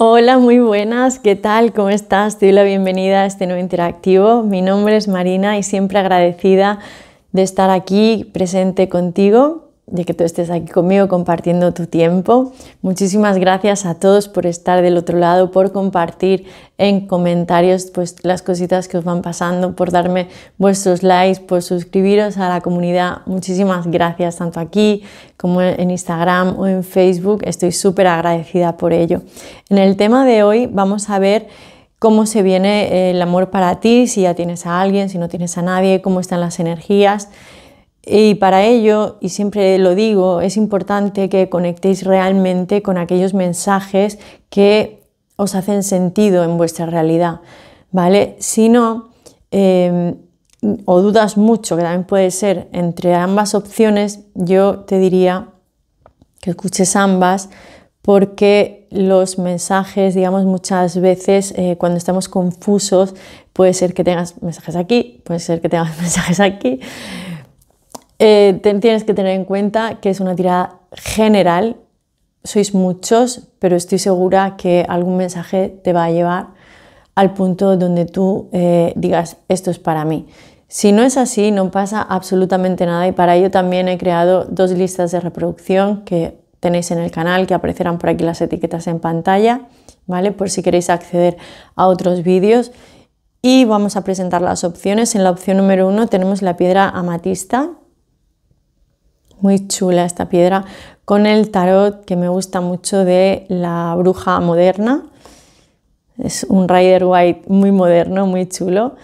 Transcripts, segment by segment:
Hola, muy buenas, ¿qué tal? ¿Cómo estás? Te doy la bienvenida a este nuevo interactivo. Mi nombre es Marina y siempre agradecida de estar aquí presente contigo, de que tú estés aquí conmigo compartiendo tu tiempo. Muchísimas gracias a todos por estar del otro lado, por compartir en comentarios pues, las cositas que os van pasando, por darme vuestros likes, por suscribiros a la comunidad. Muchísimas gracias tanto aquí como en Instagram o en Facebook, estoy súper agradecida por ello. En el tema de hoy vamos a ver cómo se viene el amor para ti, si ya tienes a alguien, si no tienes a nadie, cómo están las energías. Y para ello, y siempre lo digo, es importante que conectéis realmente con aquellos mensajes que os hacen sentido en vuestra realidad, ¿vale? Si no, o dudas mucho, que también puede ser, entre ambas opciones, yo te diría que escuches ambas, porque los mensajes, digamos, muchas veces cuando estamos confusos, puede ser que tengas mensajes aquí, puede ser que tengas mensajes aquí. Tienes que tener en cuenta que es una tirada general, sois muchos, pero estoy segura que algún mensaje te va a llevar al punto donde tú digas esto es para mí. Si no es así, no pasa absolutamente nada y para ello también he creado dos listas de reproducción que tenéis en el canal, que aparecerán por aquí las etiquetas en pantalla, ¿vale? Por si queréis acceder a otros vídeos. Y vamos a presentar las opciones. En la opción número 1 tenemos la piedra amatista, muy chula esta piedra, con el tarot que me gusta mucho de la bruja moderna. Es un Rider-Waite muy moderno, muy chulo.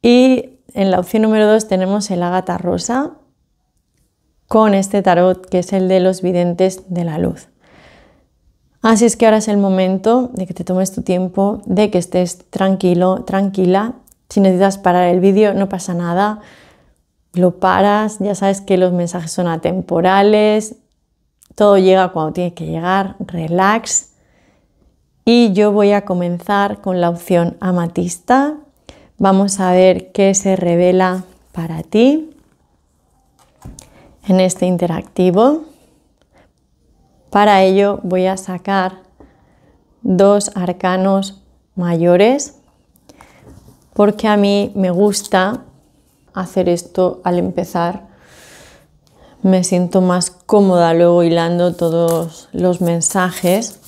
Y en la opción número 2 tenemos el Ágata Rosa con este tarot que es el de los videntes de la luz. Así es que ahora es el momento de que te tomes tu tiempo, de que estés tranquilo, tranquila. Si necesitas parar el vídeo, no pasa nada. Lo paras, ya sabes que los mensajes son atemporales. Todo llega cuando tiene que llegar, relax. Y yo voy a comenzar con la opción amatista. Vamos a ver qué se revela para ti en este interactivo. Para ello voy a sacar dos arcanos mayores porque a mí me gusta hacer esto al empezar. Me siento más cómoda luego hilando todos los mensajes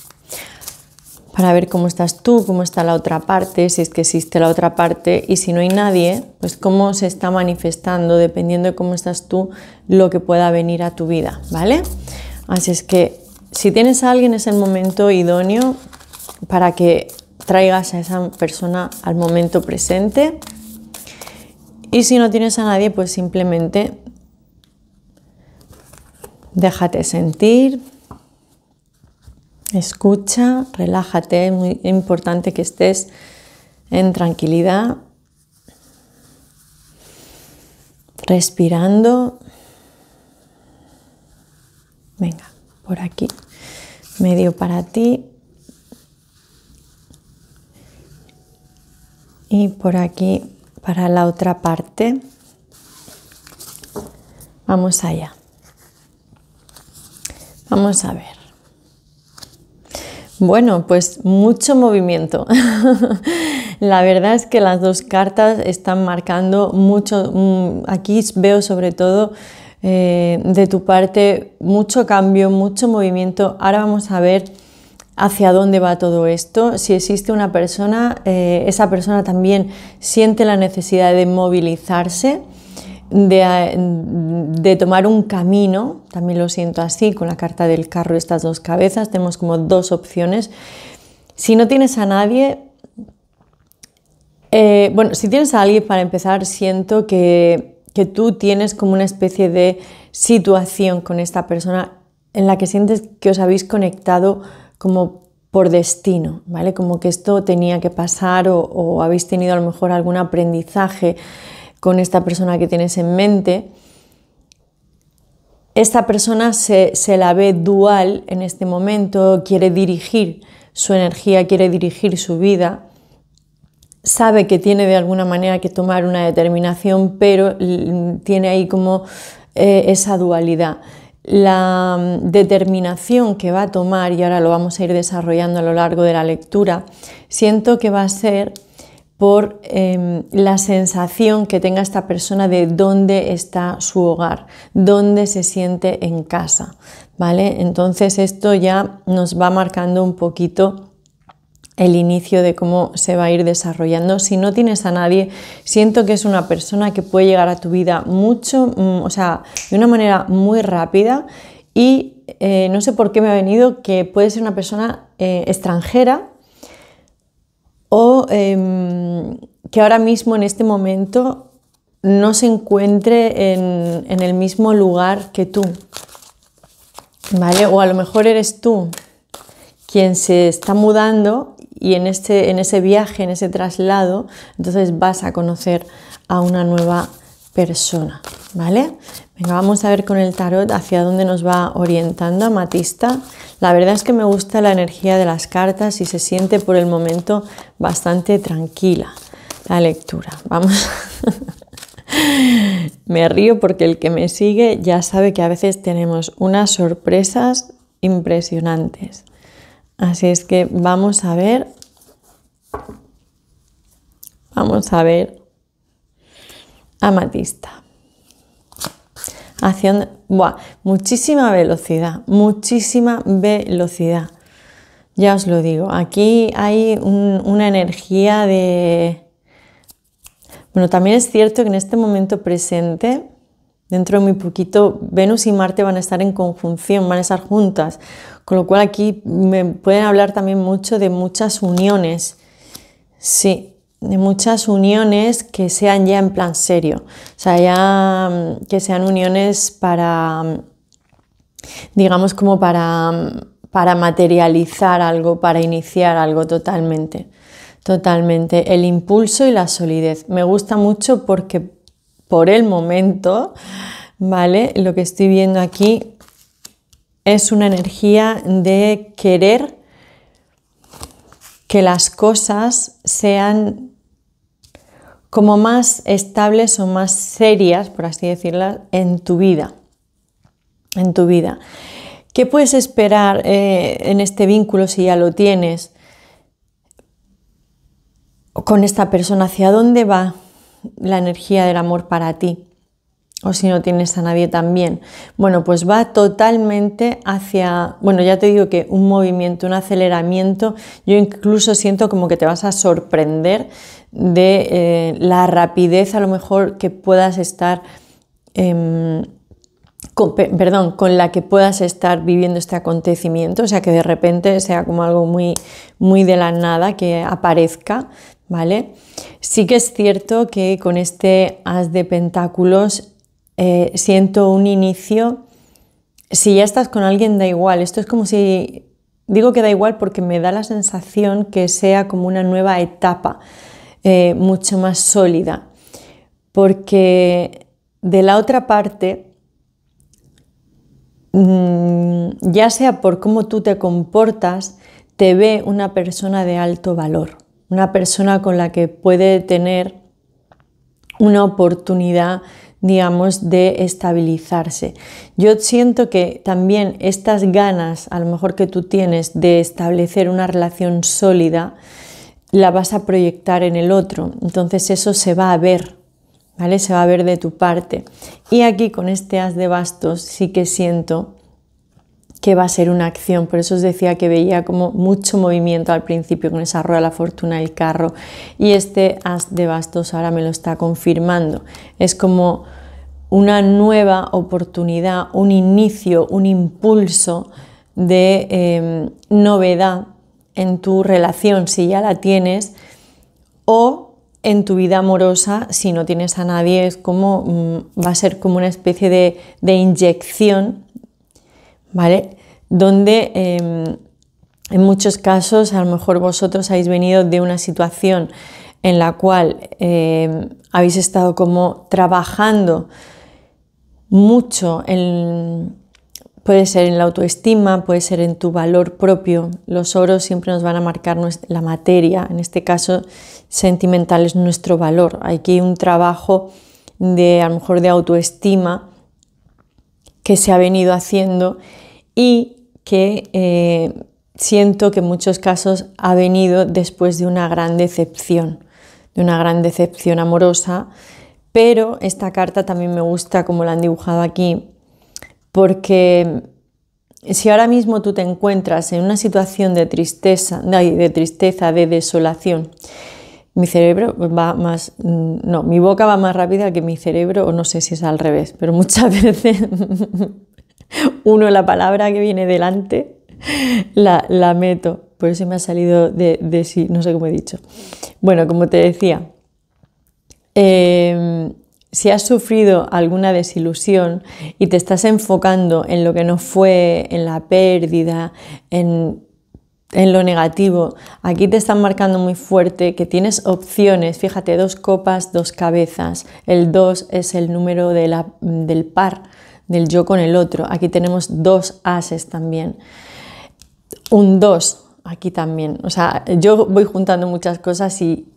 para ver cómo estás tú, cómo está la otra parte, si es que existe la otra parte y si no hay nadie, pues cómo se está manifestando, dependiendo de cómo estás tú, lo que pueda venir a tu vida, ¿vale? Así es que si tienes a alguien es el momento idóneo para que traigas a esa persona al momento presente. Y si no tienes a nadie, pues simplemente déjate sentir, escucha, relájate, es muy importante que estés en tranquilidad, respirando. Venga, por aquí, medio para ti y por aquí para la otra parte. Vamos allá. Vamos a ver. Bueno, pues mucho movimiento. La verdad es que las dos cartas están marcando mucho. Aquí veo sobre todo de tu parte mucho cambio, mucho movimiento. Ahora vamos a ver hacia dónde va todo esto. Si existe una persona, esa persona también siente la necesidad de movilizarse, de tomar un camino. También lo siento así, con la carta del carro y estas dos cabezas. Tenemos como dos opciones. Si no tienes a nadie, bueno, si tienes a alguien para empezar, siento que tú tienes como una especie de situación con esta persona en la que sientes que os habéis conectado como por destino, ¿vale? Como que esto tenía que pasar o habéis tenido a lo mejor algún aprendizaje con esta persona que tienes en mente. Esta persona se la ve dual en este momento, quiere dirigir su energía, quiere dirigir su vida. Sabe que tiene de alguna manera que tomar una determinación, pero tiene ahí como esa dualidad. la determinación que va a tomar, y ahora lo vamos a ir desarrollando a lo largo de la lectura, siento que va a ser por la sensación que tenga esta persona de dónde está su hogar, dónde se siente en casa, ¿vale? Entonces esto ya nos va marcando un poquito el inicio de cómo se va a ir desarrollando. Si no tienes a nadie, siento que es una persona que puede llegar a tu vida mucho, o sea, de una manera muy rápida, y no sé por qué me ha venido que puede ser una persona extranjera, o que ahora mismo en este momento no se encuentre en el mismo lugar que tú, ¿vale? O a lo mejor eres tú quien se está mudando, y en ese viaje, en ese traslado, entonces vas a conocer a una nueva persona, ¿vale? Venga, vamos a ver con el tarot hacia dónde nos va orientando Amatista. La verdad es que me gusta la energía de las cartas y se siente por el momento bastante tranquila la lectura. Vamos. Me río porque el que me sigue ya sabe que a veces tenemos unas sorpresas impresionantes. Así es que vamos a ver Amatista. Hacia, buah, muchísima velocidad. Ya os lo digo, aquí hay una energía de... Bueno, también es cierto que en este momento presente, dentro de muy poquito, Venus y Marte van a estar en conjunción, van a estar juntas. Con lo cual aquí me pueden hablar también mucho de muchas uniones. Sí, de muchas uniones que sean ya en plan serio. O sea, ya que sean uniones para, digamos, como para materializar algo, para iniciar algo totalmente. Totalmente. El impulso y la solidez. Me gusta mucho porque... por el momento, ¿vale? Lo que estoy viendo aquí es una energía de querer que las cosas sean como más estables o más serias, por así decirlo, en tu vida. En tu vida. ¿Qué puedes esperar en este vínculo si ya lo tienes? Con esta persona, ¿hacia dónde va la energía del amor para ti? O si no tienes a nadie también, bueno, pues va totalmente hacia, bueno, ya te digo que un movimiento, un aceleramiento. Yo incluso siento como que te vas a sorprender de la rapidez a lo mejor que puedas estar con la que puedas estar viviendo este acontecimiento. O sea, que de repente sea como algo muy, muy de la nada que aparezca, ¿vale? Sí que es cierto que con este as de pentáculos siento un inicio. Si ya estás con alguien, da igual. Esto es como si... Digo que da igual porque me da la sensación que sea como una nueva etapa, mucho más sólida. Porque de la otra parte, ya sea por cómo tú te comportas, te ve una persona de alto valor. Una persona con la que puede tener una oportunidad, digamos, de estabilizarse. Yo siento que también estas ganas, a lo mejor que tú tienes, de establecer una relación sólida, la vas a proyectar en el otro. Entonces eso se va a ver, ¿vale? Se va a ver de tu parte. Y aquí con este as de bastos sí que siento que va a ser una acción. Por eso os decía que veía como mucho movimiento al principio con esa rueda de la fortuna, el carro, y este as de bastos ahora me lo está confirmando. Es como una nueva oportunidad, un inicio, un impulso de novedad en tu relación si ya la tienes, o en tu vida amorosa si no tienes a nadie. Es como va a ser como una especie de inyección, ¿vale? Donde en muchos casos a lo mejor vosotros habéis venido de una situación en la cual habéis estado como trabajando mucho, puede ser en la autoestima, puede ser en tu valor propio. Los oros siempre nos van a marcar la materia, en este caso sentimental es nuestro valor. Aquí hay un trabajo de, a lo mejor, de autoestima que se ha venido haciendo y que siento que en muchos casos ha venido después de una gran decepción, amorosa. Pero esta carta también me gusta como la han dibujado aquí, porque si ahora mismo tú te encuentras en una situación de tristeza, de desolación, mi cerebro va más, no, mi boca va más rápida que mi cerebro, o no sé si es al revés, pero muchas veces uno la palabra que viene delante la meto, por eso me ha salido de sí, no sé cómo he dicho. Bueno, como te decía, si has sufrido alguna desilusión y te estás enfocando en lo que no fue, en la pérdida, en lo negativo, aquí te están marcando muy fuerte que tienes opciones. Fíjate, 2 copas, 2 cabezas. El 2 es el número de del par, del yo con el otro. Aquí tenemos 2 ases también. Un 2 aquí también. O sea, yo voy juntando muchas cosas y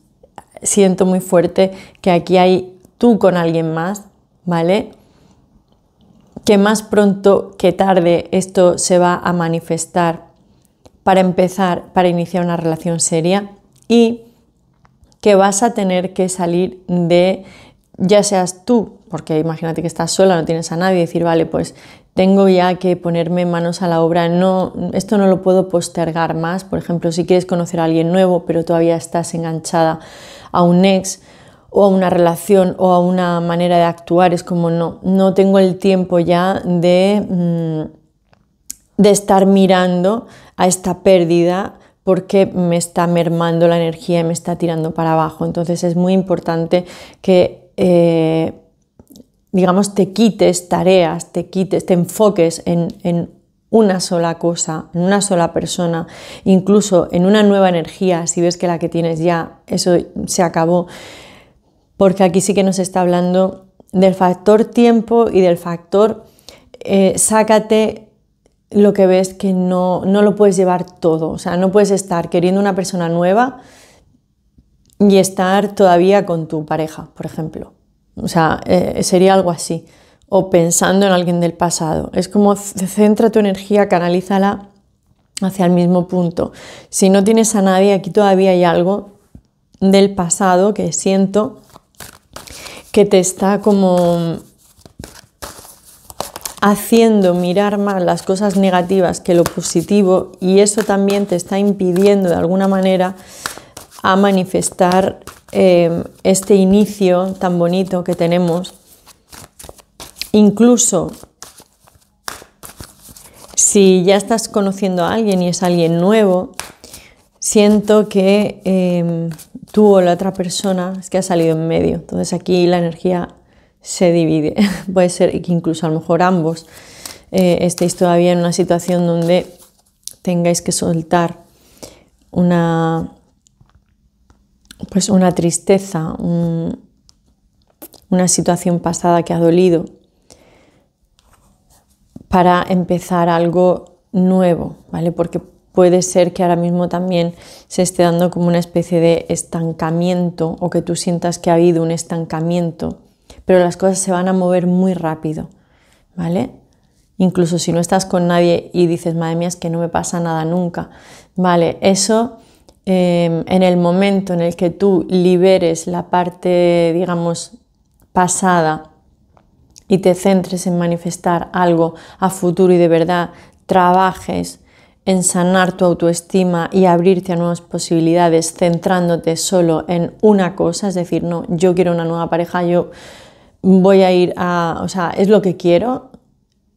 siento muy fuerte que aquí hay tú con alguien más, ¿vale? Que más pronto que tarde esto se va a manifestar para empezar, para iniciar una relación seria, y que vas a tener que salir de, ya seas tú, porque imagínate que estás sola, no tienes a nadie, decir, vale, pues tengo ya que ponerme manos a la obra, no, esto no lo puedo postergar más. Por ejemplo, si quieres conocer a alguien nuevo, pero todavía estás enganchada a un ex, o a una relación, o a una manera de actuar, es como no tengo el tiempo ya de estar mirando a esta pérdida porque me está mermando la energía y me está tirando para abajo. Entonces es muy importante que, digamos, te quites tareas, te enfoques en una sola cosa, en una sola persona, incluso en una nueva energía, si ves que la que tienes ya, eso se acabó. Porque aquí sí que nos está hablando del factor tiempo y del factor sácate lo que ves que no lo puedes llevar todo. O sea, no puedes estar queriendo una persona nueva y estar todavía con tu pareja, por ejemplo. O sea, sería algo así. O pensando en alguien del pasado. Es como centra tu energía, canalízala hacia el mismo punto. Si no tienes a nadie, aquí todavía hay algo del pasado que siento que te está como haciendo mirar más las cosas negativas que lo positivo, y eso también te está impidiendo de alguna manera a manifestar este inicio tan bonito que tenemos. Incluso si ya estás conociendo a alguien y es alguien nuevo, siento que tú o la otra persona es que ha salido en medio. Entonces aquí la energía se divide. Puede ser que incluso a lo mejor ambos estéis todavía en una situación donde tengáis que soltar una tristeza, una situación pasada que ha dolido, para empezar algo nuevo, ¿vale? Porque puede ser que ahora mismo también se esté dando como una especie de estancamiento, o que tú sientas que ha habido un estancamiento, pero las cosas se van a mover muy rápido, ¿vale? Incluso si no estás con nadie y dices, madre mía, es que no me pasa nada nunca, ¿vale? Eso, en el momento en el que tú liberes la parte, digamos, pasada y te centres en manifestar algo a futuro y de verdad trabajes en sanar tu autoestima y abrirte a nuevas posibilidades, centrándote solo en una cosa, es decir, no, yo quiero una nueva pareja, yo voy a ir a, o sea, es lo que quiero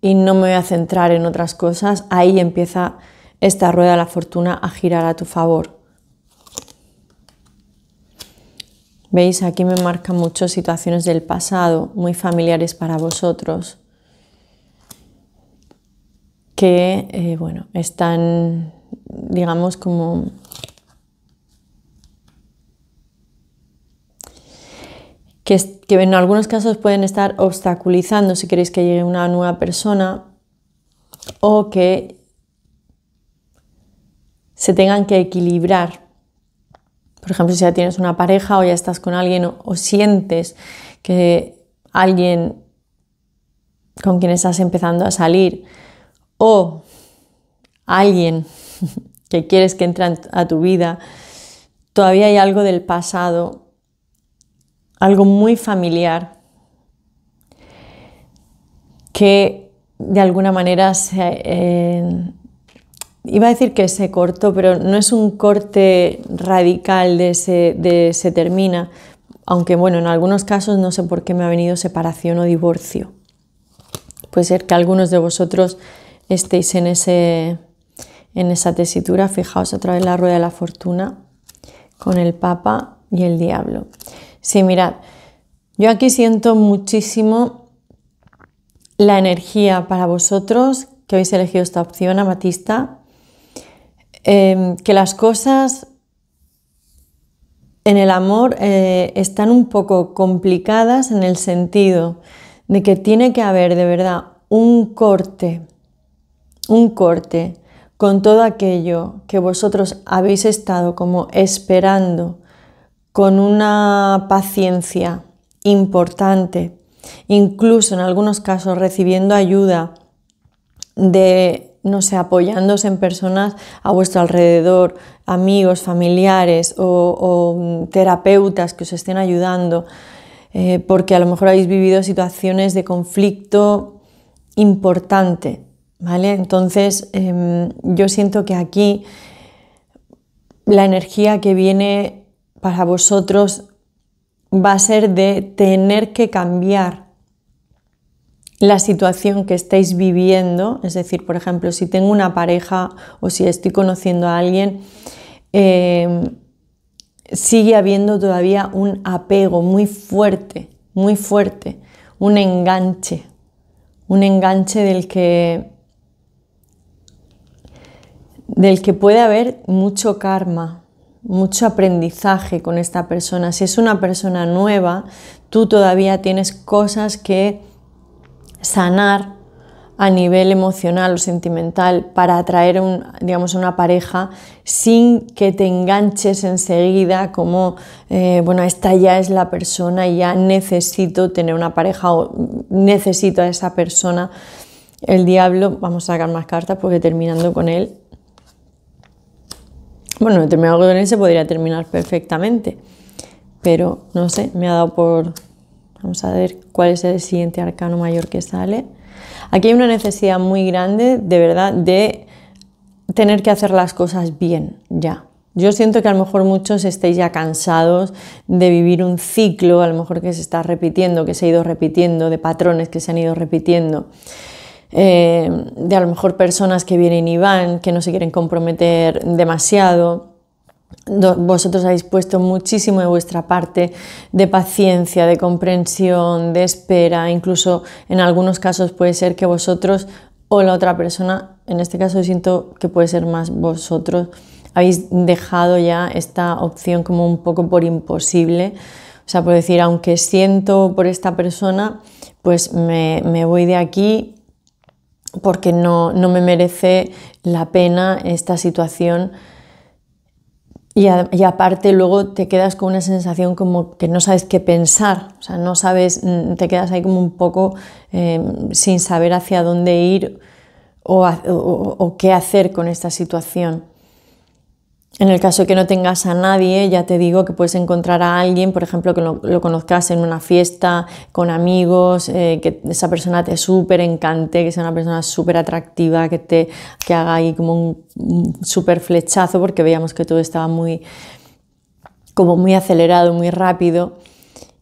y no me voy a centrar en otras cosas, ahí empieza esta rueda de la fortuna a girar a tu favor. ¿Veis? Aquí me marcan muchas situaciones del pasado, muy familiares para vosotros, que bueno, están, digamos, como que en algunos casos pueden estar obstaculizando si queréis que llegue una nueva persona, o que se tengan que equilibrar. Por ejemplo, si ya tienes una pareja o ya estás con alguien, o sientes que alguien con quien estás empezando a salir o alguien que quieres que entre a tu vida, todavía hay algo del pasado, algo muy familiar que de alguna manera se... iba a decir que se cortó, pero no es un corte radical de se termina, aunque bueno, en algunos casos no sé por qué me ha venido separación o divorcio. Puede ser que algunos de vosotros estéis en esa tesitura. Fijaos otra vez la rueda de la fortuna con el Papa y el Diablo. Sí, mirad, yo aquí siento muchísimo la energía para vosotros que habéis elegido esta opción, amatista, que las cosas en el amor están un poco complicadas en el sentido de que tiene que haber de verdad un corte con todo aquello que vosotros habéis estado como esperando con una paciencia importante, incluso en algunos casos recibiendo ayuda de... no sé, apoyándose en personas a vuestro alrededor, amigos, familiares o terapeutas que os estén ayudando, porque a lo mejor habéis vivido situaciones de conflicto importante, ¿vale? Entonces, yo siento que aquí la energía que viene para vosotros va a ser de tener que cambiar la situación que estáis viviendo. Es decir, por ejemplo, si tengo una pareja o si estoy conociendo a alguien, sigue habiendo todavía un apego muy fuerte, un enganche del que puede haber mucho karma, mucho aprendizaje con esta persona. Si es una persona nueva, tú todavía tienes cosas que sanar a nivel emocional o sentimental para atraer una pareja sin que te enganches enseguida como, bueno, esta ya es la persona y ya necesito tener una pareja o necesito a esa persona. El diablo, vamos a sacar más cartas porque terminando con él, bueno, terminado con él se podría terminar perfectamente, pero no sé, me ha dado por... Vamos a ver cuál es el siguiente arcano mayor que sale. Aquí hay una necesidad muy grande, de verdad, de tener que hacer las cosas bien ya. Yo siento que a lo mejor muchos estéis ya cansados de vivir un ciclo, a lo mejor que se está repitiendo, que se ha ido repitiendo, de patrones que se han ido repitiendo, de a lo mejor personas que vienen y van, que no se quieren comprometer demasiado. Vosotros habéis puesto muchísimo de vuestra parte de paciencia, de comprensión, de espera, incluso en algunos casos puede ser que vosotros o la otra persona, en este caso siento que puede ser más vosotros, habéis dejado ya esta opción como un poco por imposible, o sea, por decir, aunque siento por esta persona, pues me voy de aquí porque no me merece la pena esta situación. Y aparte luego te quedas con una sensación como que no sabes qué pensar, o sea, no sabes, te quedas ahí como un poco sin saber hacia dónde ir o qué hacer con esta situación. En el caso de que no tengas a nadie, ya te digo que puedes encontrar a alguien, por ejemplo, que lo conozcas en una fiesta, con amigos, que esa persona te súper encante, que sea una persona súper atractiva, que haga ahí como un súper flechazo, porque veíamos que todo estaba muy acelerado, muy rápido,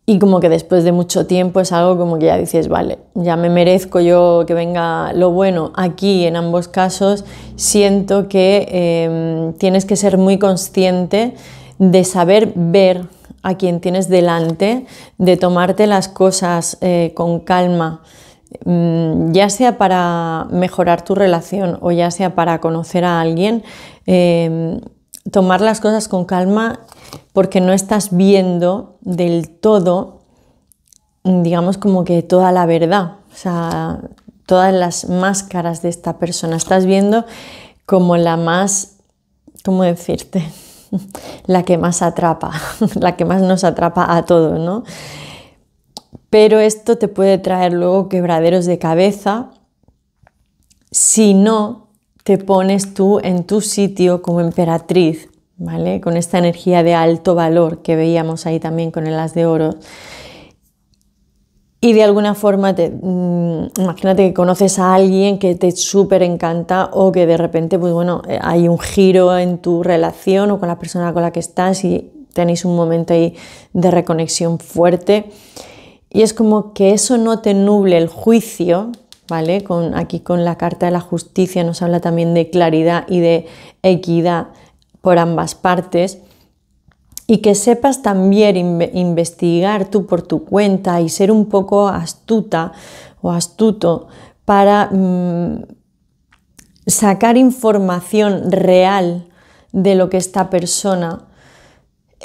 y como que después de mucho tiempo es algo como que ya dices, vale, ya me merezco yo que venga lo bueno. Aquí en ambos casos siento que tienes que ser muy consciente de saber ver a quien tienes delante, de tomarte las cosas con calma, ya sea para mejorar tu relación o ya sea para conocer a alguien, tomar las cosas con calma porque no estás viendo del todo, digamos, como que toda la verdad, o sea, todas las máscaras de esta persona. Estás viendo como la más, ¿cómo decirte? La que más atrapa, la que más nos atrapa a todos, ¿no? pero esto te puede traer luego quebraderos de cabeza si no te pones tú en tu sitio como emperatriz, ¿vale? Con esta energía de alto valor que veíamos ahí también con el as de oro. Y de alguna forma, imagínate que conoces a alguien que te súper encanta o que de repente, pues bueno, hay un giro en tu relación o con la persona con la que estás y tenéis un momento ahí de reconexión fuerte. Y es como que eso no te nuble el juicio, ¿vale? Aquí con la carta de la justicia nos habla también de claridad y de equidad por ambas partes. Y que sepas también investigar tú por tu cuenta y ser un poco astuta o astuto para sacar información real de lo que esta persona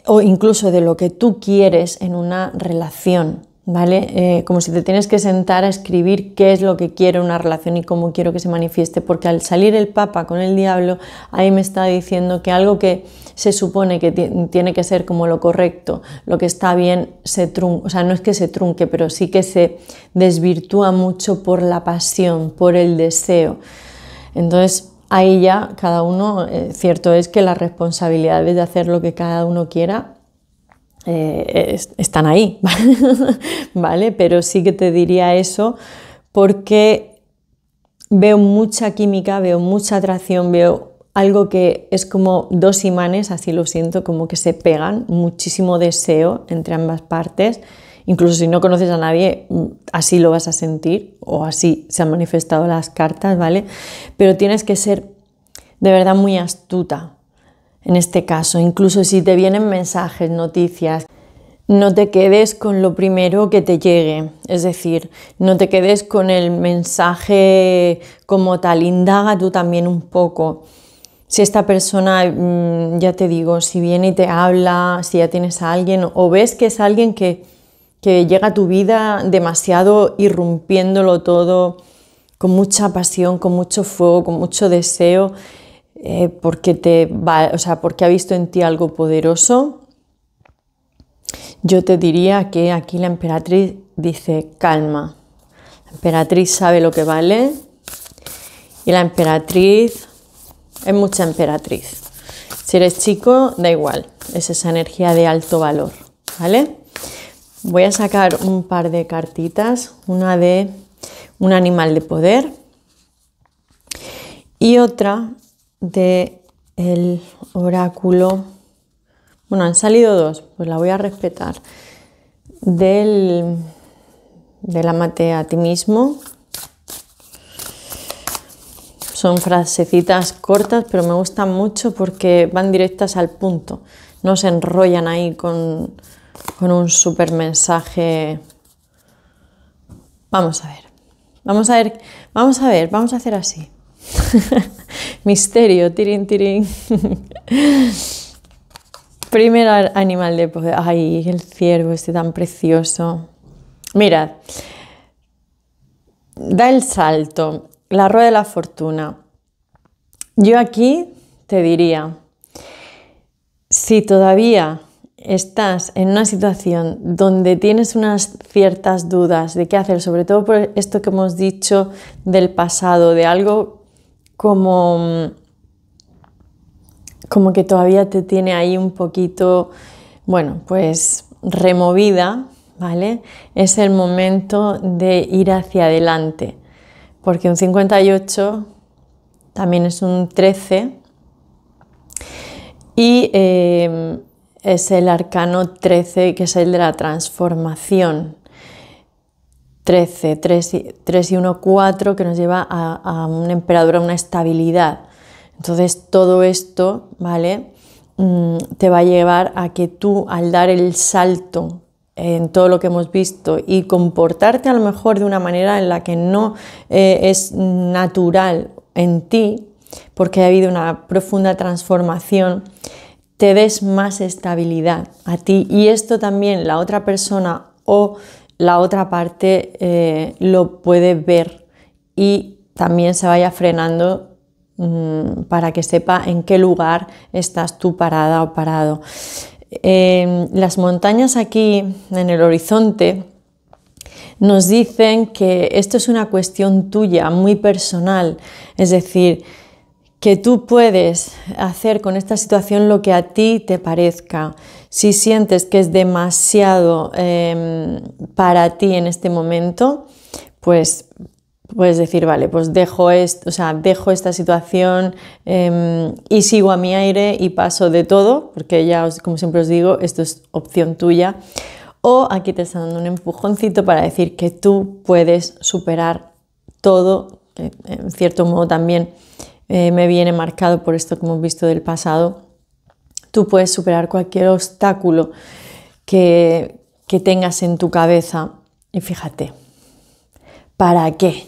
o incluso de lo que tú quieres en una relación, ¿vale? Como si te tienes que sentar a escribir qué es lo que quiero en una relación y cómo quiero que se manifieste, porque al salir el Papa con el diablo, ahí me está diciendo que algo que se supone que tiene que ser como lo correcto, lo que está bien, se trunca, o sea, no es que se trunque, pero sí que se desvirtúa mucho por la pasión, por el deseo. Entonces, ahí ya cada uno, cierto es que las responsabilidades de hacer lo que cada uno quiera están ahí, ¿vale? Pero sí que te diría eso porque veo mucha química, veo mucha atracción, veo algo que es como dos imanes, así lo siento, como que se pegan, muchísimo deseo entre ambas partes. Incluso si no conoces a nadie, así lo vas a sentir o así se han manifestado las cartas, ¿vale? Pero tienes que ser de verdad muy astuta en este caso. Incluso si te vienen mensajes, noticias, no te quedes con lo primero que te llegue, es decir, no te quedes con el mensaje como tal, indaga tú también un poco. Si esta persona, ya te digo, si viene y te habla, si ya tienes a alguien o ves que es alguien que llega a tu vida demasiado irrumpiéndolo todo, con mucha pasión, con mucho fuego, con mucho deseo, porque o sea, porque ha visto en ti algo poderoso, yo te diría que aquí la emperatriz dice calma. La emperatriz sabe lo que vale y la emperatriz es mucha emperatriz. Si eres chico, da igual, es esa energía de alto valor, ¿vale? Voy a sacar un par de cartitas, una de un animal de poder y otra de el oráculo. Bueno, han salido dos, pues la voy a respetar. Del amate a ti mismo. Son frasecitas cortas, pero me gustan mucho porque van directas al punto. No se enrollan ahí con un súper mensaje. Vamos a ver. Vamos a hacer así. Misterio, tirín, tirín. Primer animal de poder. Ay, el ciervo este tan precioso. Mirad. Da el salto. La rueda de la fortuna. Yo aquí te diría, si todavía estás en una situación donde tienes unas ciertas dudas de qué hacer, sobre todo por esto que hemos dicho del pasado, de algo como que todavía te tiene ahí un poquito, bueno, pues removida, ¿vale? Es el momento de ir hacia adelante. Porque un 58 también es un 13 y es el arcano 13, que es el de la transformación. 13, 3 y 1, 4, que nos lleva a un emperador, a una estabilidad. Entonces todo esto, ¿vale? Te va a llevar a que tú, al dar el salto en todo lo que hemos visto y comportarte a lo mejor de una manera en la que no es natural en ti, porque ha habido una profunda transformación, te des más estabilidad a ti. Y esto también la otra persona o la otra parte lo puede ver y también se vaya frenando para que sepa en qué lugar estás tú parada o parado. Las montañas aquí en el horizonte nos dicen que esto es una cuestión tuya, muy personal, es decir, que tú puedes hacer con esta situación lo que a ti te parezca. Si sientes que es demasiado para ti en este momento, pues puedes decir, vale, pues dejo esto, o sea, dejo esta situación y sigo a mi aire y paso de todo, porque ya, como siempre os digo, esto es opción tuya. O aquí te está dando un empujoncito para decir que tú puedes superar todo, que en cierto modo también me viene marcado por esto que hemos visto del pasado. Tú puedes superar cualquier obstáculo que tengas en tu cabeza. Y fíjate, ¿para qué?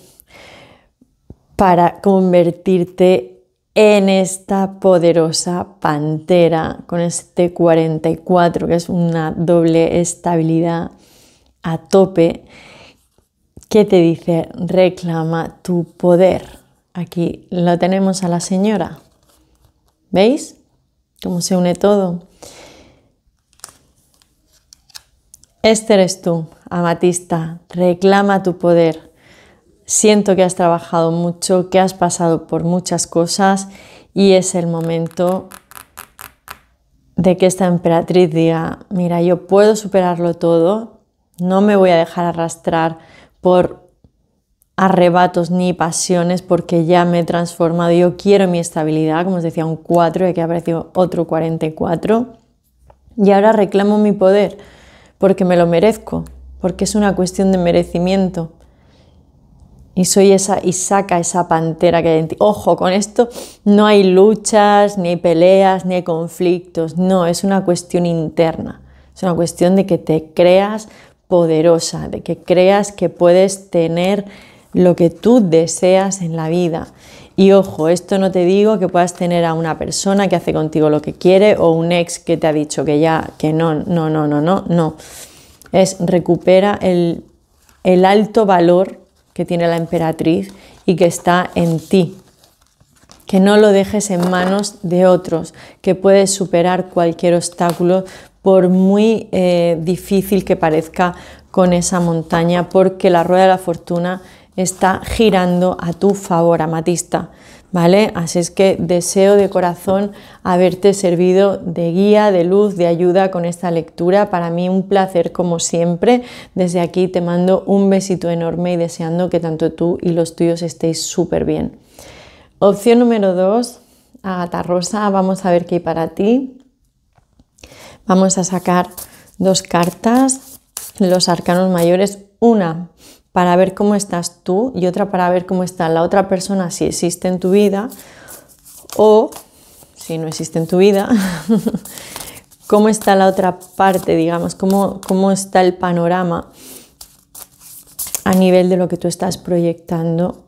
Para convertirte en esta poderosa pantera con este 44, que es una doble estabilidad a tope, que te dice reclama tu poder. Aquí lo tenemos a la señora. ¿Veis cómo se une todo? Este eres tú, amatista, reclama tu poder. Siento que has trabajado mucho, que has pasado por muchas cosas y es el momento de que esta emperatriz diga, mira, yo puedo superarlo todo, no me voy a dejar arrastrar por arrebatos ni pasiones porque ya me he transformado, yo quiero mi estabilidad, como os decía, un 4 y aquí ha aparecido otro 44 y ahora reclamo mi poder porque me lo merezco, porque es una cuestión de merecimiento. Y soy esa, y saca esa pantera que hay en ti. Ojo, con esto no hay luchas, ni hay peleas, ni hay conflictos. No, es una cuestión interna. Es una cuestión de que te creas poderosa, de que creas que puedes tener lo que tú deseas en la vida. Y ojo, esto no te digo que puedas tener a una persona que hace contigo lo que quiere o un ex que te ha dicho que ya, que no. Es recupera el alto valor que tiene la emperatriz y que está en ti, que no lo dejes en manos de otros, que puedes superar cualquier obstáculo por muy difícil que parezca con esa montaña, porque la rueda de la fortuna está girando a tu favor, amatista, ¿vale? Así es que deseo de corazón haberte servido de guía, de luz, de ayuda con esta lectura. Para mí un placer como siempre. Desde aquí te mando un besito enorme y deseando que tanto tú y los tuyos estéis súper bien. Opción número 2, Ágata Rosa, vamos a ver qué hay para ti. Vamos a sacar dos cartas, los arcanos mayores, una para ver cómo estás tú y otra para ver cómo está la otra persona, si existe en tu vida o si no existe en tu vida, cómo está la otra parte, digamos, cómo está el panorama a nivel de lo que tú estás proyectando,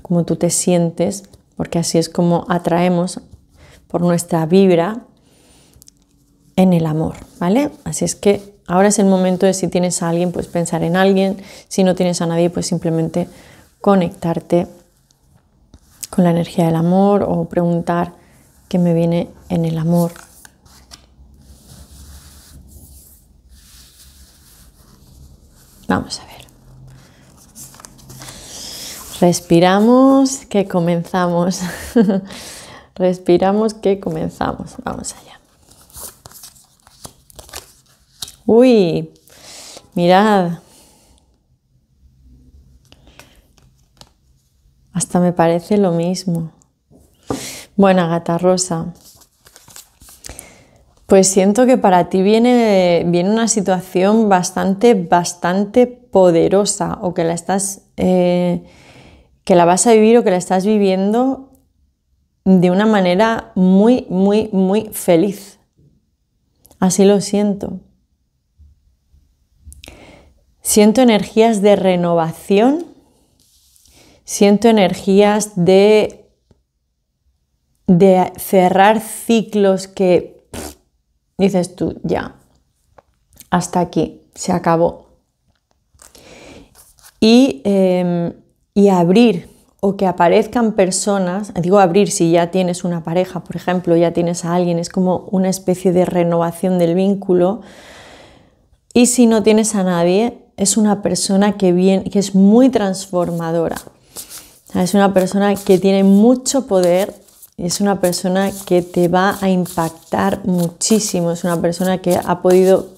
cómo tú te sientes, porque así es como atraemos por nuestra vibra en el amor, ¿vale? Así es que ahora es el momento de si tienes a alguien, pues pensar en alguien. Si no tienes a nadie, pues simplemente conectarte con la energía del amor o preguntar qué me viene en el amor. Vamos a ver. Respiramos, que comenzamos. Respiramos, que comenzamos. Vamos allá. Uy, mirad, hasta me parece lo mismo. Bueno, Ágata Rosa, pues siento que para ti viene una situación bastante poderosa, o que la estás, que la vas a vivir o que la estás viviendo de una manera muy feliz. Así lo siento. Siento energías de renovación, siento energías de cerrar ciclos que dices tú, ya, hasta aquí, se acabó. Y abrir, o que aparezcan personas, digo abrir si ya tienes una pareja, por ejemplo, ya tienes a alguien, es como una especie de renovación del vínculo. Y si no tienes a nadie, es una persona que es muy transformadora. Es una persona que tiene mucho poder. Es una persona que te va a impactar muchísimo. Es una persona que ha podido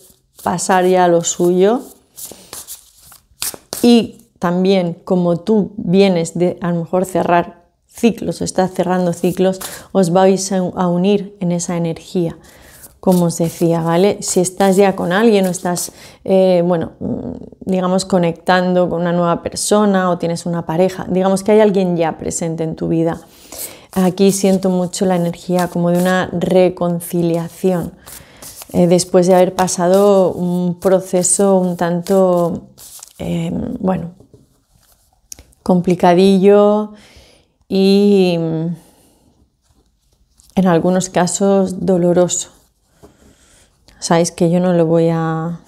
pasar ya lo suyo. Y también, como tú vienes de a lo mejor cerrar ciclos, o estás cerrando ciclos, os vais a unir en esa energía. Como os decía, ¿vale? Si estás ya con alguien o estás, bueno, digamos, conectando con una nueva persona o tienes una pareja, digamos que hay alguien ya presente en tu vida. Aquí siento mucho la energía como de una reconciliación, después de haber pasado un proceso un tanto, bueno, complicadillo y en algunos casos doloroso. Sabéis que yo no lo voy a...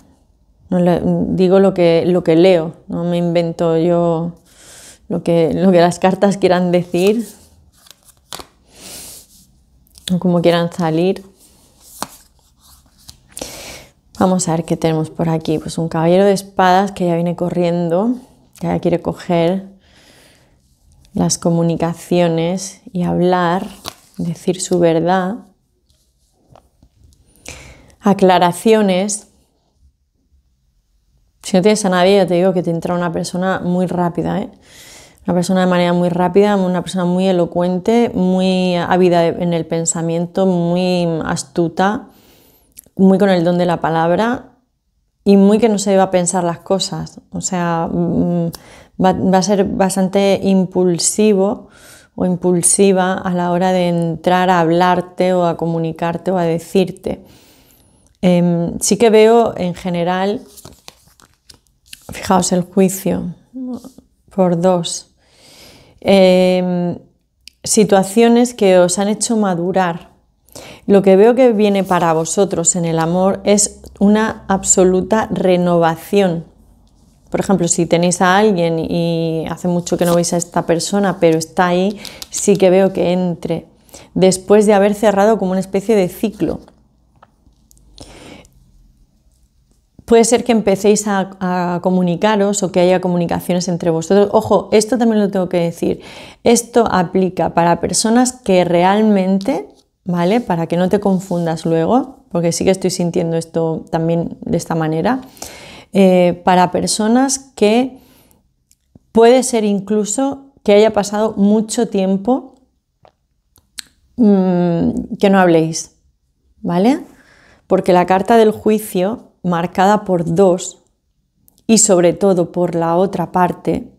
digo lo que leo, no me invento yo lo que las cartas quieran decir o como quieran salir. Vamos a ver qué tenemos por aquí. Pues un caballero de espadas que ya viene corriendo, que ya quiere coger las comunicaciones y hablar, decir su verdad. Aclaraciones. Si no tienes a nadie, ya te digo que te entra una persona muy rápida, ¿eh? Una persona de manera muy rápida, una persona muy elocuente, muy ávida en el pensamiento, muy astuta, muy con el don de la palabra y muy que no se va a pensar las cosas. O sea, va a ser bastante impulsivo o impulsiva a la hora de entrar a hablarte o a comunicarte o a decirte. Sí que veo en general, fijaos el juicio, por dos, situaciones que os han hecho madurar. Lo que veo que viene para vosotros en el amor es una absoluta renovación. Por ejemplo, si tenéis a alguien y hace mucho que no veis a esta persona, pero está ahí, sí que veo que entre, después de haber cerrado como una especie de ciclo. Puede ser que empecéis a comunicaros o que haya comunicaciones entre vosotros. Ojo, esto también lo tengo que decir. Esto aplica para personas que realmente, ¿vale? Para que no te confundas luego, porque sí que estoy sintiendo esto también de esta manera. Para personas que puede ser incluso que haya pasado mucho tiempo que no habléis, ¿vale? Porque la carta del juicio... marcada por dos y sobre todo por la otra parte,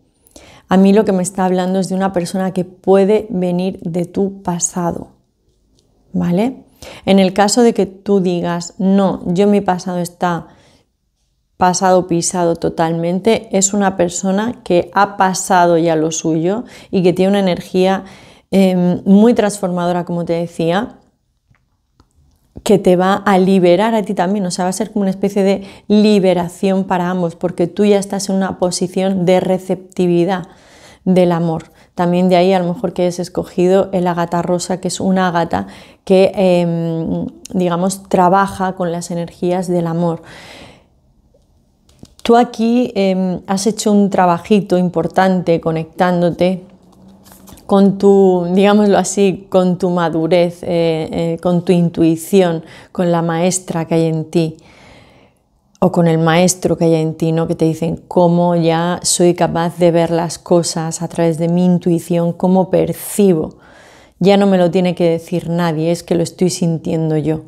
a mí lo que me está hablando es de una persona que puede venir de tu pasado, ¿vale? En el caso de que tú digas, no, yo mi pasado está pisado totalmente, es una persona que ha pasado ya lo suyo y que tiene una energía muy transformadora, como te decía, que te va a liberar a ti también, o sea, va a ser como una especie de liberación para ambos, porque tú ya estás en una posición de receptividad del amor. También de ahí a lo mejor que hayas escogido el ágata rosa, que es una ágata que, digamos, trabaja con las energías del amor. Tú aquí has hecho un trabajito importante conectándote con tu, digámoslo así, con tu madurez, con tu intuición, con la maestra que hay en ti o con el maestro que hay en ti, ¿no? Que te dicen cómo ya soy capaz de ver las cosas a través de mi intuición, cómo percibo. Ya no me lo tiene que decir nadie, es que lo estoy sintiendo yo.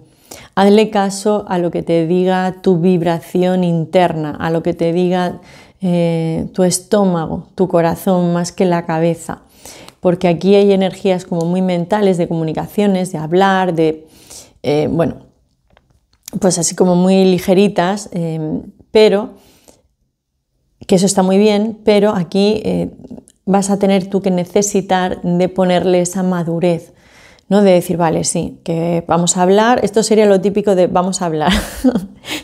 Hazle caso a lo que te diga tu vibración interna, a lo que te diga tu estómago, tu corazón, más que la cabeza. Porque aquí hay energías como muy mentales, de comunicaciones, de hablar, de, bueno, pues así como muy ligeritas, pero, que eso está muy bien, pero aquí vas a tener tú que necesitar de ponerle esa madurez, ¿no? De decir, vale, sí, que vamos a hablar, esto sería lo típico de vamos a hablar,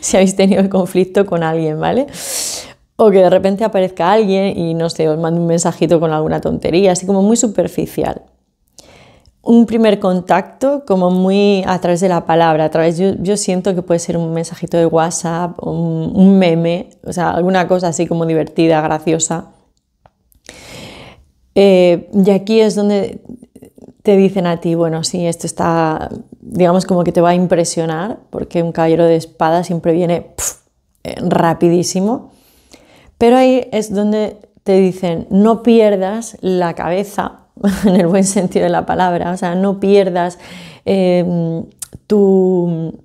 si habéis tenido el conflicto con alguien, ¿vale? O que de repente aparezca alguien y, no sé, os mande un mensajito con alguna tontería, así como muy superficial. un primer contacto como muy a través de la palabra, a través, yo siento que puede ser un mensajito de WhatsApp, un meme, o sea, alguna cosa así como divertida, graciosa. Y aquí es donde te dicen a ti, bueno, sí, esto está, digamos, como que te va a impresionar, porque un caballero de espada siempre viene rapidísimo, pero ahí es donde te dicen, no pierdas la cabeza, en el buen sentido de la palabra, o sea, no pierdas tu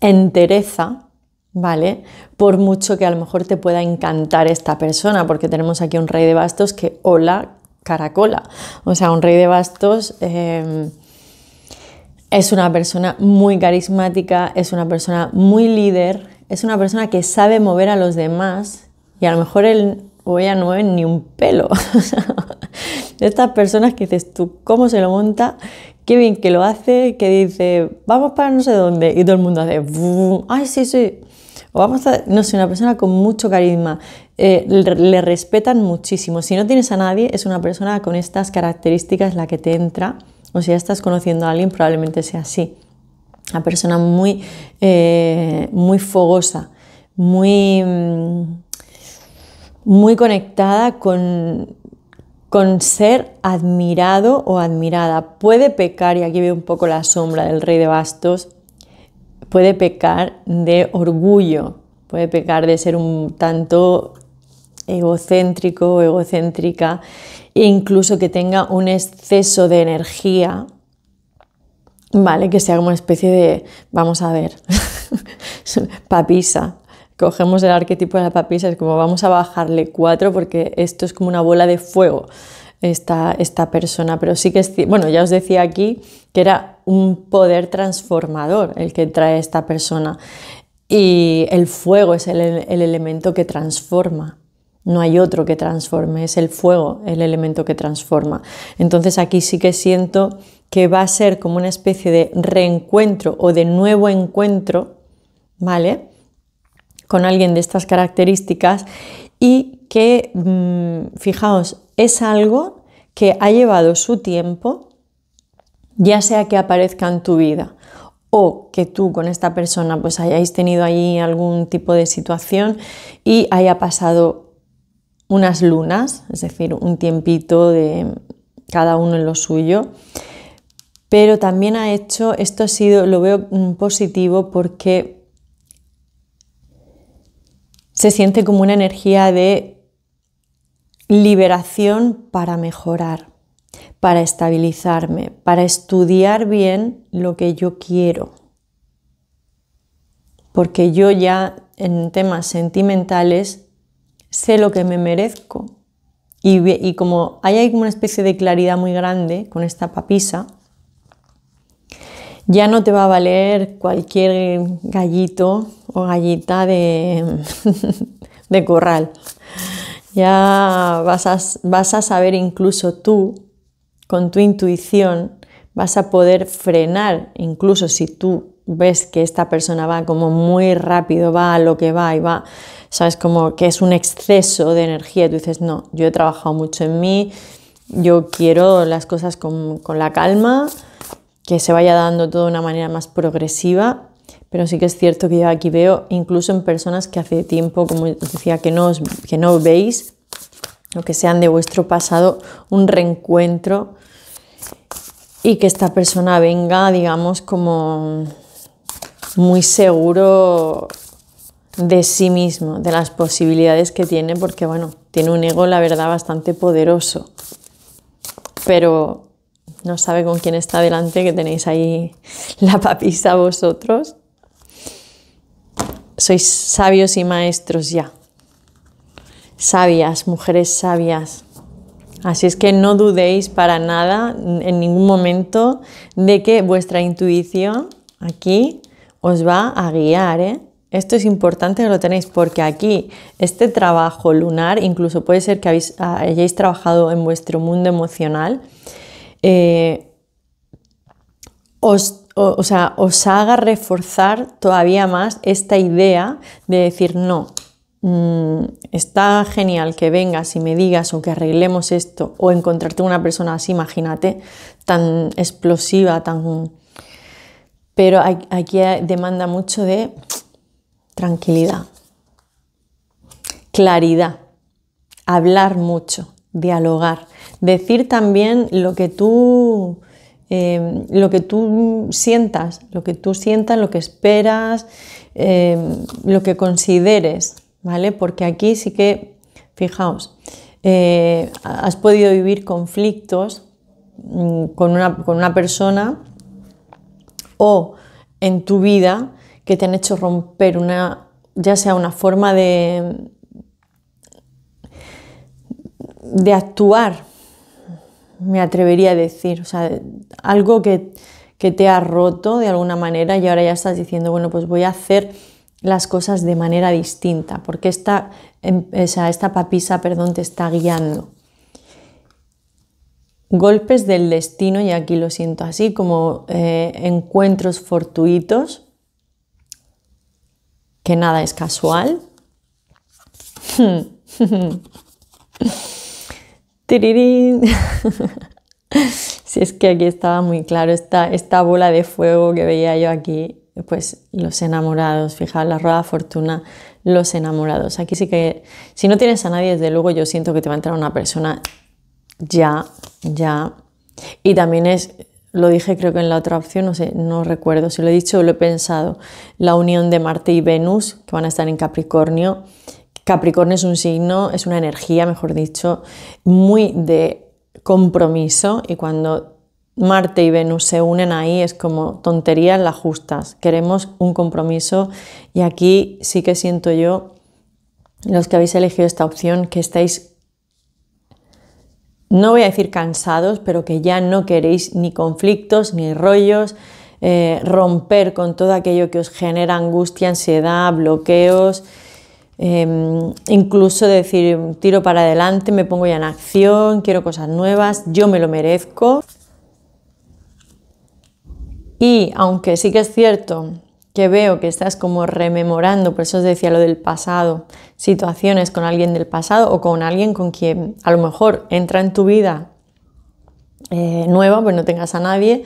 entereza, ¿vale? Por mucho que a lo mejor te pueda encantar esta persona, porque tenemos aquí un rey de bastos que hola caracola, o sea, un rey de bastos es una persona muy carismática, es una persona muy líder, es una persona que sabe mover a los demás y a lo mejor él o ella no mueve ni un pelo. De estas personas que dices tú, ¿cómo se lo monta? Qué bien que lo hace, que dice, vamos para no sé dónde, y todo el mundo hace, ay, sí, sí. O vamos a, no sé, una persona con mucho carisma, le respetan muchísimo. Si no tienes a nadie, es una persona con estas características la que te entra, o si ya estás conociendo a alguien, probablemente sea así. Una persona muy, muy fogosa, muy conectada con ser admirado o admirada. Puede pecar, y aquí veo un poco la sombra del rey de bastos, puede pecar de orgullo, puede pecar de ser un tanto egocéntrico o egocéntrica, e incluso que tenga un exceso de energía, ¿vale? Que sea como una especie de, vamos a ver, papisa. Cogemos el arquetipo de la papisa, es como vamos a bajarle 4 porque esto es como una bola de fuego, esta persona. Pero sí que es, bueno, ya os decía aquí que era un poder transformador el que trae esta persona, y el fuego es el elemento que transforma, no hay otro que transforme, es el fuego el elemento que transforma. Entonces aquí sí que siento que va a ser como una especie de reencuentro o de nuevo encuentro, ¿vale? Con alguien de estas características, y que, fijaos, es algo que ha llevado su tiempo, ya sea que aparezca en tu vida o que tú con esta persona pues hayáis tenido ahí algún tipo de situación y haya pasado unas lunas, es decir, un tiempito de cada uno en lo suyo. Pero también ha hecho, esto ha sido, lo veo positivo porque se siente como una energía de liberación para mejorar, para estabilizarme, para estudiar bien lo que yo quiero. Porque yo ya en temas sentimentales sé lo que me merezco. Y como hay como una especie de claridad muy grande con esta papisa, ya no te va a valer cualquier gallito o gallita de corral. Ya vas a saber, incluso tú, con tu intuición, vas a poder frenar, incluso si tú ves que esta persona va como muy rápido, va a lo que va y va, sabes, como que es un exceso de energía. Tú dices, no, yo he trabajado mucho en mí, yo quiero las cosas con la calma, que se vaya dando todo de una manera más progresiva. Pero sí que es cierto que yo aquí veo, incluso en personas que hace tiempo, como decía, que no veis, o que sean de vuestro pasado, un reencuentro, y que esta persona venga, digamos, como muy seguro de sí mismo, de las posibilidades que tiene, porque, bueno, tiene un ego, la verdad, bastante poderoso. Pero no sabe con quién está delante, que tenéis ahí la papisa vosotros. Sois sabios y maestros ya. Sabias, mujeres sabias. Así es que no dudéis para nada, en ningún momento, de que vuestra intuición aquí os va a guiar, ¿eh? Esto es importante que lo tenéis, porque aquí este trabajo lunar, incluso puede ser que hayáis trabajado en vuestro mundo emocional, o sea, os haga reforzar todavía más esta idea de decir, no, está genial que vengas y me digas o que arreglemos esto, o encontrarte una persona así, imagínate, tan explosiva, tan... Pero aquí demanda mucho de tranquilidad, claridad, hablar mucho, dialogar, decir también lo que tú sientas, lo que esperas, lo que consideres, ¿vale? Porque aquí sí que, fijaos, has podido vivir conflictos con una persona o en tu vida que te han hecho romper una, ya sea una forma de actuar, me atrevería a decir, o sea, algo que te ha roto de alguna manera y ahora ya estás diciendo, bueno, pues voy a hacer las cosas de manera distinta, porque esta papisa, perdón, te está guiando. Golpes del destino, y aquí lo siento así, como encuentros fortuitos, que nada es casual. Tirirín. Si es que aquí estaba muy claro esta bola de fuego que veía yo aquí, pues los enamorados, fijaos, la rueda de fortuna, los enamorados. Aquí sí que, si no tienes a nadie, desde luego yo siento que te va a entrar una persona ya. Y también es, lo dije creo que en la otra opción, no sé, no recuerdo si lo he dicho o lo he pensado, la unión de Marte y Venus, que van a estar en Capricornio. Capricornio es un signo, es una energía, mejor dicho, muy de compromiso, y cuando Marte y Venus se unen ahí es como tonterías las justas, queremos un compromiso, y aquí sí que siento yo, los que habéis elegido esta opción, que estáis, no voy a decir cansados, pero que ya no queréis ni conflictos, ni rollos, romper con todo aquello que os genera angustia, ansiedad, bloqueos, incluso decir, tiro para adelante, me pongo ya en acción, quiero cosas nuevas, yo me lo merezco. Y aunque sí que es cierto que veo que estás como rememorando, por eso os decía lo del pasado, situaciones con alguien del pasado o con alguien con quien a lo mejor entra en tu vida nueva, pues no tengas a nadie,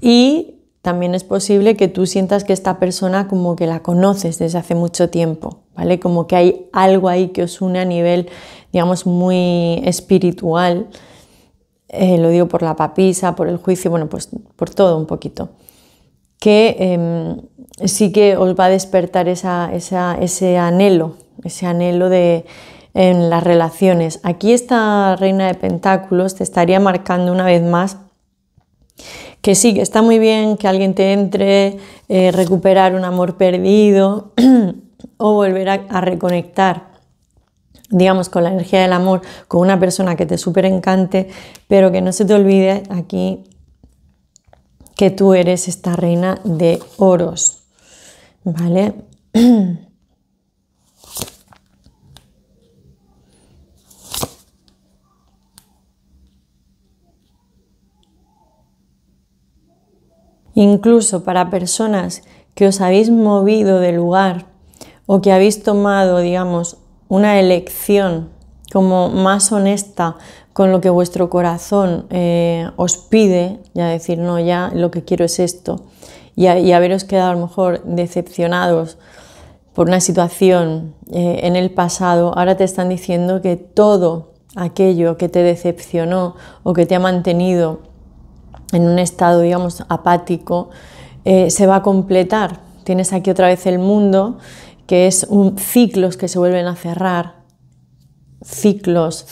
y también es posible que tú sientas que esta persona como que la conoces desde hace mucho tiempo, ¿vale? Como que hay algo ahí que os une a nivel, digamos, muy espiritual. Lo digo por la papisa, por el juicio, bueno, pues por todo un poquito, que sí que os va a despertar ese anhelo en las relaciones. Aquí esta reina de pentáculos te estaría marcando una vez más que sí, que está muy bien que alguien te entre, recuperar un amor perdido o volver a reconectar, digamos, con la energía del amor, con una persona que te súper encante, pero que no se te olvide aquí que tú eres esta reina de oros, ¿vale? Incluso para personas que os habéis movido de lugar o que habéis tomado, digamos, una elección como más honesta con lo que vuestro corazón os pide, ya decir, no, ya lo que quiero es esto, y haberos quedado a lo mejor decepcionados por una situación en el pasado, ahora te están diciendo que todo aquello que te decepcionó o que te ha mantenido en un estado, digamos, apático, se va a completar. Tienes aquí otra vez el mundo, que es ciclos que se vuelven a cerrar, ciclos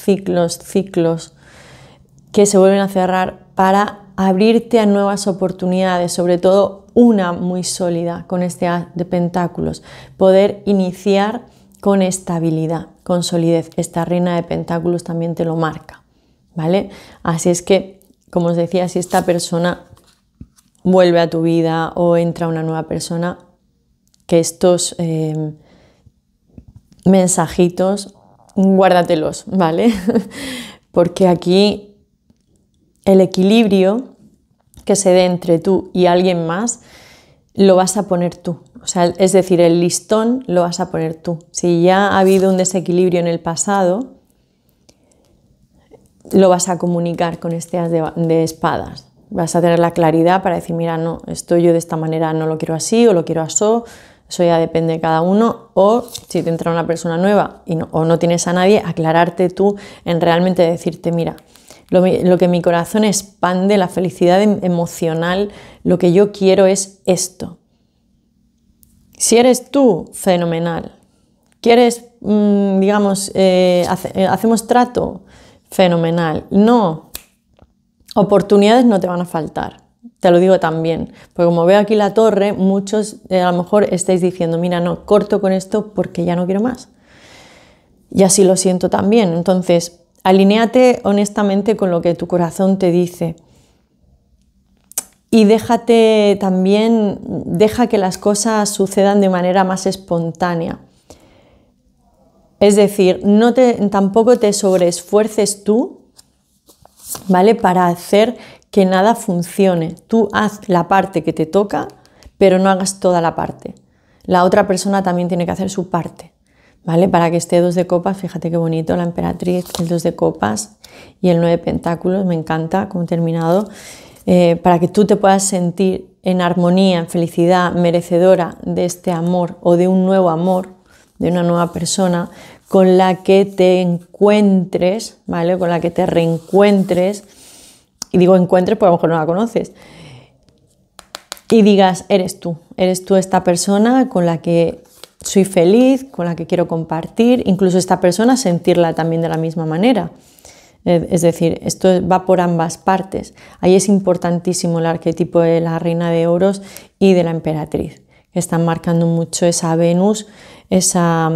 que se vuelven a cerrar para abrirte a nuevas oportunidades, sobre todo una muy sólida con este as de pentáculos, poder iniciar con estabilidad, con solidez. Esta reina de pentáculos también te lo marca, ¿vale? Así es que, como os decía, si esta persona vuelve a tu vida o entra una nueva persona, que estos mensajitos, guárdatelos, ¿vale? Porque aquí el equilibrio que se dé entre tú y alguien más lo vas a poner tú, O sea, es decir, el listón lo vas a poner tú. Si ya ha habido un desequilibrio en el pasado, lo vas a comunicar con este as de espadas. Vas a tener la claridad para decir, mira, no, esto yo de esta manera no lo quiero así o lo quiero así. Eso ya depende de cada uno, o si te entra una persona nueva y no, o no tienes a nadie, aclararte tú en realmente decirte, mira, lo que mi corazón expande, la felicidad emocional, lo que yo quiero es esto. Si eres tú, fenomenal. ¿Quieres, digamos, hacemos trato? Fenomenal. No, oportunidades no te van a faltar. Te lo digo también, porque como veo aquí la torre, muchos a lo mejor estáis diciendo, mira, no, corto con esto porque ya no quiero más. Y así lo siento también. Entonces, alinéate honestamente con lo que tu corazón te dice. Y déjate también, deja que las cosas sucedan de manera más espontánea. Es decir, no te, tampoco te sobreesfuerces tú, ¿vale? Para hacer que nada funcione. Tú haz la parte que te toca, pero no hagas toda la parte. La otra persona también tiene que hacer su parte, ¿vale? Para que esté 2 de copas, fíjate qué bonito, la emperatriz, el 2 de copas y el 9 de pentáculos, me encanta cómo terminado, para que tú te puedas sentir en armonía, en felicidad, merecedora de este amor o de un nuevo amor, de una nueva persona con la que te encuentres, ¿vale? Con la que te reencuentres. Y digo encuentres porque a lo mejor no la conoces. Y digas, eres tú esta persona con la que soy feliz, con la que quiero compartir, incluso esta persona sentirla también de la misma manera. Es decir, esto va por ambas partes. Ahí es importantísimo el arquetipo de la Reina de Oros y de la Emperatriz, que están marcando mucho esa Venus, esa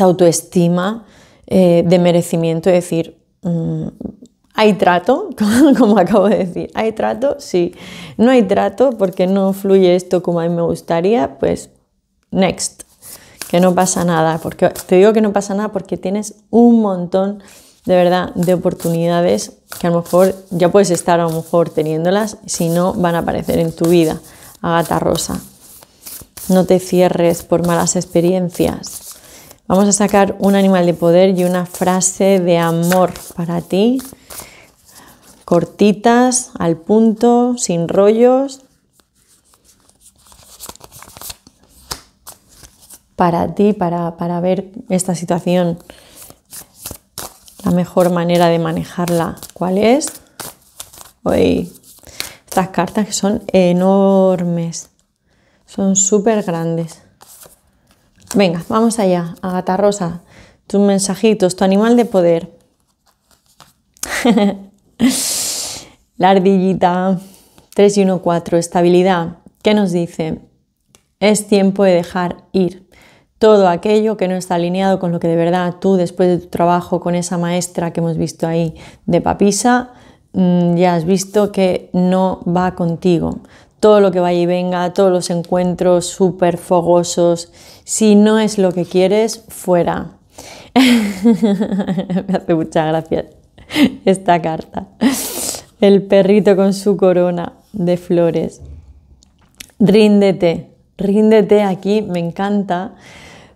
autoestima de merecimiento, es decir... ¿hay trato? Como acabo de decir, ¿hay trato? Sí. No hay trato porque no fluye esto como a mí me gustaría, pues next, que no pasa nada, porque te digo que no pasa nada porque tienes un montón de verdad de oportunidades que a lo mejor ya puedes estar a lo mejor teniéndolas, si no van a aparecer en tu vida. Ágata Rosa, no te cierres por malas experiencias. Vamos a sacar un animal de poder y una frase de amor para ti. Cortitas, al punto, sin rollos. Para ti, para ver esta situación, la mejor manera de manejarla, ¿cuál es? Uy, estas cartas que son enormes, son súper grandes. Venga, vamos allá, Ágata Rosa, tus mensajitos, tu animal de poder. La ardillita, 3 y 1, 4, estabilidad. ¿Qué nos dice? Es tiempo de dejar ir todo aquello que no está alineado con lo que de verdad tú, después de tu trabajo con esa maestra que hemos visto ahí de papisa, ya has visto que no va contigo. Todo lo que vaya y venga, todos los encuentros súper fogosos, si no es lo que quieres, fuera. Me hace mucha gracia esta carta. El perrito con su corona de flores. Ríndete, ríndete aquí, me encanta,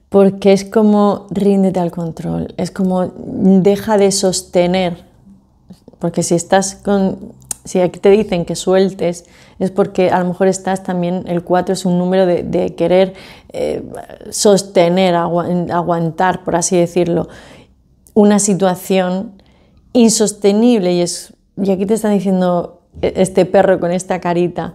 porque es como ríndete al control, es como deja de sostener, porque si estás con... Si aquí te dicen que sueltes, es porque a lo mejor estás también, el 4 es un número de querer sostener, aguantar, por así decirlo, una situación insostenible. Y aquí te están diciendo este perro con esta carita,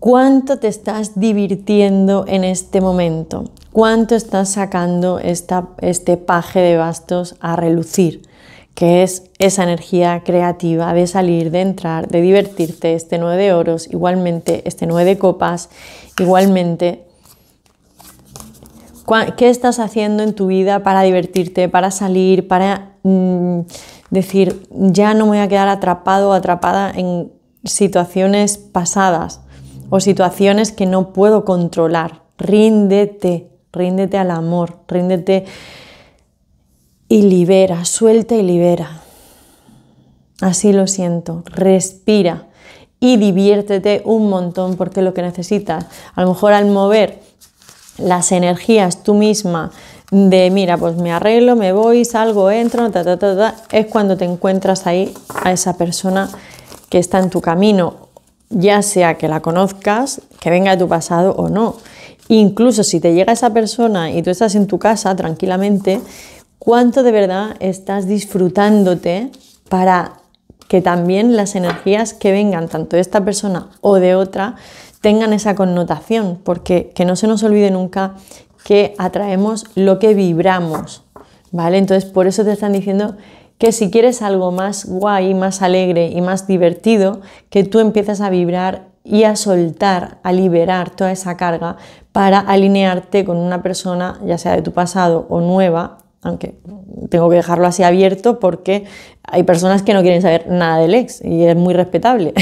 ¿cuánto te estás divirtiendo en este momento? ¿Cuánto estás sacando este paje de bastos a relucir? Que es esa energía creativa de salir, de entrar, de divertirte, este 9 de oros, igualmente este 9 de copas, igualmente. ¿Qué estás haciendo en tu vida para divertirte, para salir, para decir, ya no me voy a quedar atrapado o atrapada en situaciones pasadas o situaciones que no puedo controlar? Ríndete, ríndete al amor, ríndete... Y libera, suelta y libera. Así lo siento. Respira y diviértete un montón porque es lo que necesitas. A lo mejor al mover las energías tú misma de mira, pues me arreglo, me voy, salgo, entro, ta, ta, ta, ta, es cuando te encuentras ahí a esa persona que está en tu camino, ya sea que la conozcas, que venga de tu pasado o no. Incluso si te llega esa persona y tú estás en tu casa tranquilamente, ¿cuánto de verdad estás disfrutándote para que también las energías que vengan tanto de esta persona o de otra tengan esa connotación? Porque que no se nos olvide nunca que atraemos lo que vibramos, ¿vale? Entonces por eso te están diciendo que si quieres algo más guay, más alegre y más divertido, que tú empiezas a vibrar y a soltar, a liberar toda esa carga para alinearte con una persona, ya sea de tu pasado o nueva, aunque tengo que dejarlo así abierto porque hay personas que no quieren saber nada del ex y es muy respetable,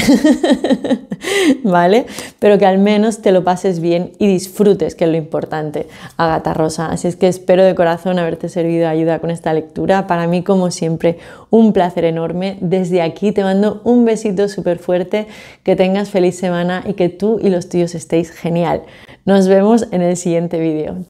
¿vale? Pero que al menos te lo pases bien y disfrutes, que es lo importante, Ágata Rosa. Así es que espero de corazón haberte servido de ayuda con esta lectura. Para mí, como siempre, un placer enorme. Desde aquí te mando un besito súper fuerte, que tengas feliz semana y que tú y los tuyos estéis genial. Nos vemos en el siguiente vídeo.